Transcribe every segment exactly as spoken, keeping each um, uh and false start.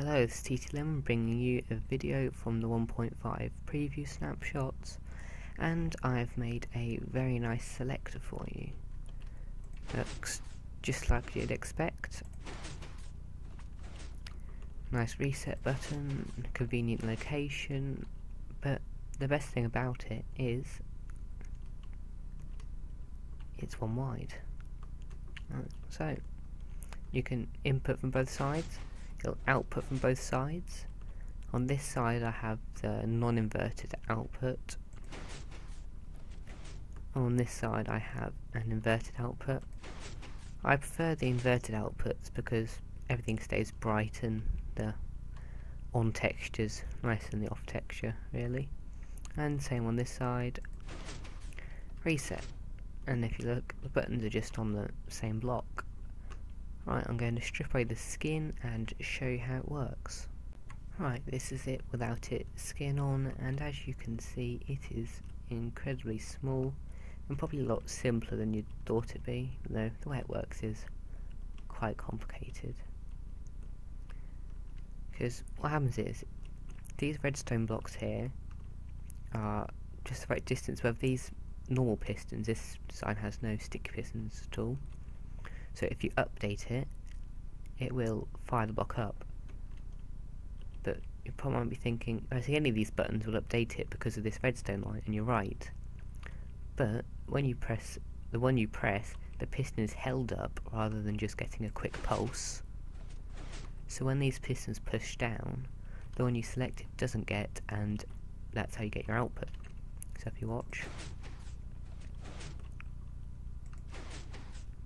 Hello, this is T T Lim bringing you a video from the one point five preview snapshots, and I've made a very nice selector for you. Looks just like you'd expect. Nice reset button, convenient location, but the best thing about it is it's one wide. So you can input from both sides. It'll output from both sides. On this side I have the non-inverted output. On this side I have an inverted output. I prefer the inverted outputs because everything stays bright and the on texture's nicer than the off texture, really. And same on this side. Reset. And if you look, the buttons are just on the same block. Right, I'm going to strip away the skin and show you how it works. Right, this is it without it skin on, and as you can see it is incredibly small and probably a lot simpler than you thought it'd be, though the way it works is quite complicated. Because what happens is, these redstone blocks here are just the right distance above these normal pistons. This design has no sticky pistons at all. So if you update it, it will fire the block up. But you probably might be thinking, I see any of these buttons will update it because of this redstone line, and you're right. But when you press the one you press, the piston is held up rather than just getting a quick pulse. So when these pistons push down, the one you selected doesn't get, and that's how you get your output. So if you watch,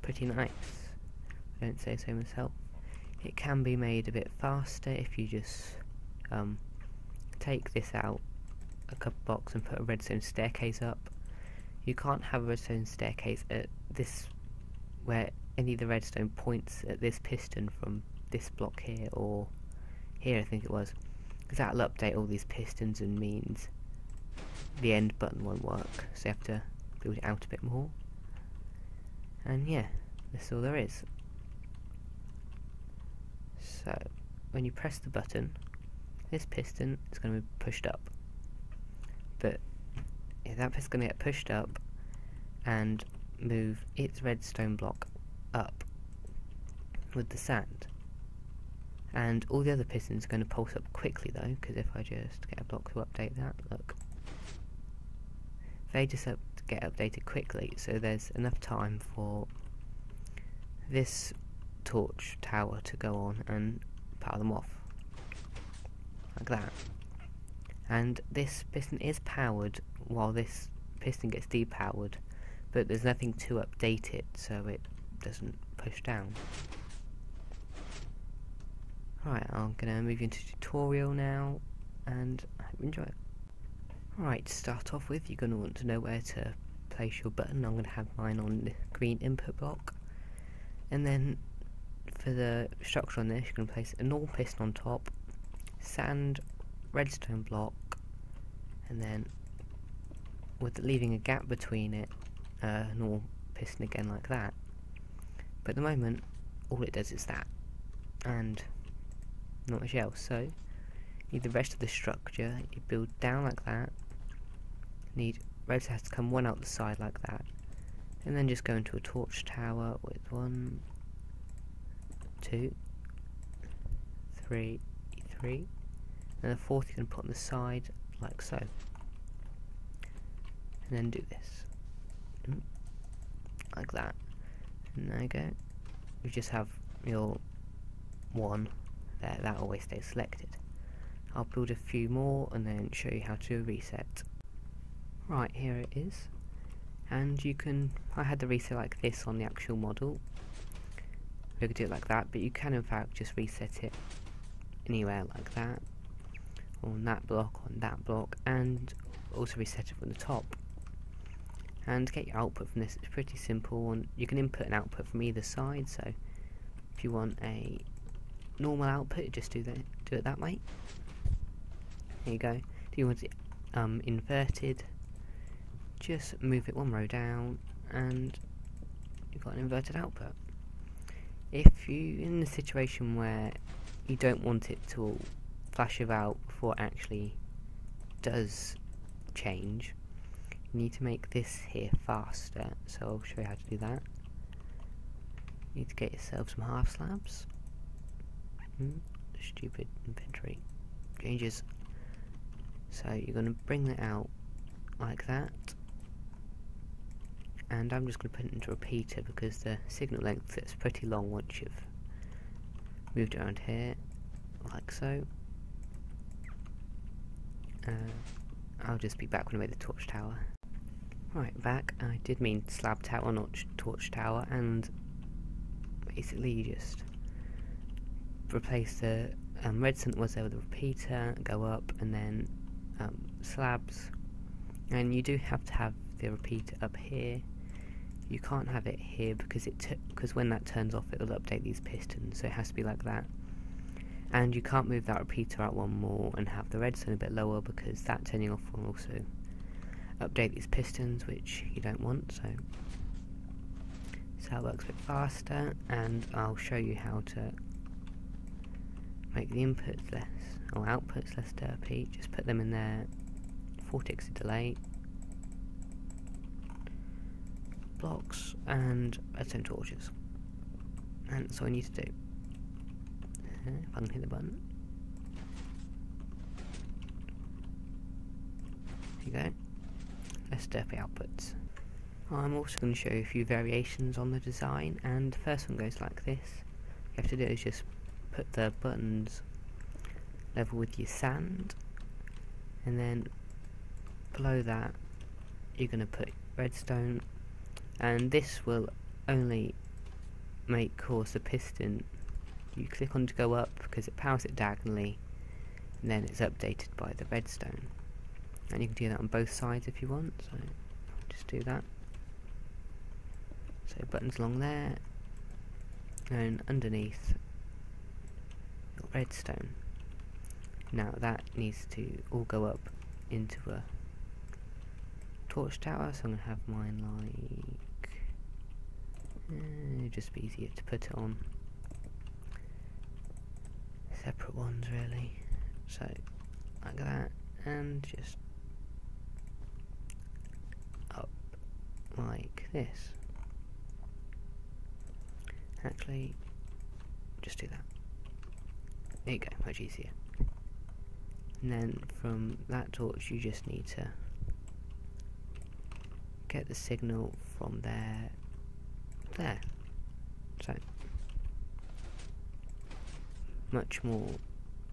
pretty nice. I don't say so myself. It can be made a bit faster if you just um, take this out a couple blocks and put a redstone staircase up. You can't have a redstone staircase at this, where any of the redstone points at this piston from this block here or here, I think it was, because that'll update all these pistons and means the end button won't work, so you have to build it out a bit more. And yeah, that's all there is. So when you press the button, this piston is going to be pushed up, but yeah, that piston's going to get pushed up and move its redstone block up with the sand, and all the other pistons are going to pulse up quickly though, because if I just get a block to update that, look, they just up get updated quickly, so there's enough time for this torch tower to go on and power them off like that. And this piston is powered while this piston gets depowered, but there's nothing to update it, so it doesn't push down. Right, I'm gonna move into tutorial now, and I hope you enjoy it. Right, to start off with, you're going to want to know where to place your button. I'm going to have mine on the green input block. And then for the structure on this, you're going to place a normal piston on top, sand, redstone block, and then with leaving a gap between it, a uh, normal piston again like that. But at the moment, all it does is that, and not much else. So you need the rest of the structure, you build down like that. Need redstone has to come one out the side like that, and then just go into a torch tower with one, two, three, three, and the fourth you can put on the side like so, and then do this like that, and there you go. You just have your one there, that always stays selected. I'll build a few more and then show you how to reset. Right, here it is, and you can, I had the reset like this on the actual model. We could do it like that, but you can in fact just reset it anywhere like that, on that block, on that block, and also reset it from the top. And to get your output from this, it's pretty simple, and you can input and output from either side. So if you want a normal output, just do that, do it that way. There you go. Do you want it um, inverted? Just move it one row down, and you've got an inverted output. If you're in the situation where you don't want it to flash about before it actually does change. You need to make this here faster, so I'll show you how to do that. You need to get yourself some half slabs. Mm, stupid inventory changes. So you're going to bring that out like that, and I'm just going to put it into repeater because the signal length is pretty long once you've moved around here, like so. Uh, I'll just be back when I make the torch tower. Right, back. I did mean slab tower, not torch tower, and basically you just replace the um, redstone that was there with the repeater, go up, and then um, slabs. And you do have to have the repeater up here. You can't have it here because it because when that turns off, it'll update these pistons, so it has to be like that. And you can't move that repeater out one more and have the redstone a bit lower because that turning off will also update these pistons, which you don't want. So, so it works a bit faster, and I'll show you how to make the inputs less, or outputs less derpy. Just put them in there. Vortex delay blocks and redstone torches, and that's all I need to do. If I can hit the button. There you go. Let's derpy outputs. I'm also going to show you a few variations on the design, and the first one goes like this. What you have to do is just put the buttons level with your sand, and then below that you're going to put redstone, and this will only make cause the piston. You click on to go up because it powers it diagonally, and then it's updated by the redstone. And you can do that on both sides if you want, so just do that. So buttons along there, and underneath your redstone. Now that needs to all go up into a torch tower, so I'm going to have mine like... Uh, it'll just be easier to put it on separate ones really, so like that, and just up like this. Actually, just do that. There you go, much easier. And then from that torch you just need to get the signal from there, there. So much more,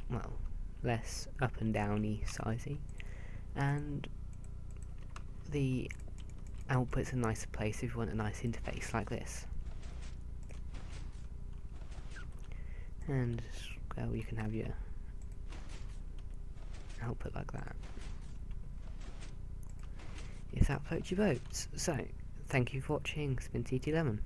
well, less up and downy sizey, and the output's a nicer place if you want a nice interface like this. And well, you can have your output like that. If that floats your boats. So, thank you for watching. It's been T T Lemon.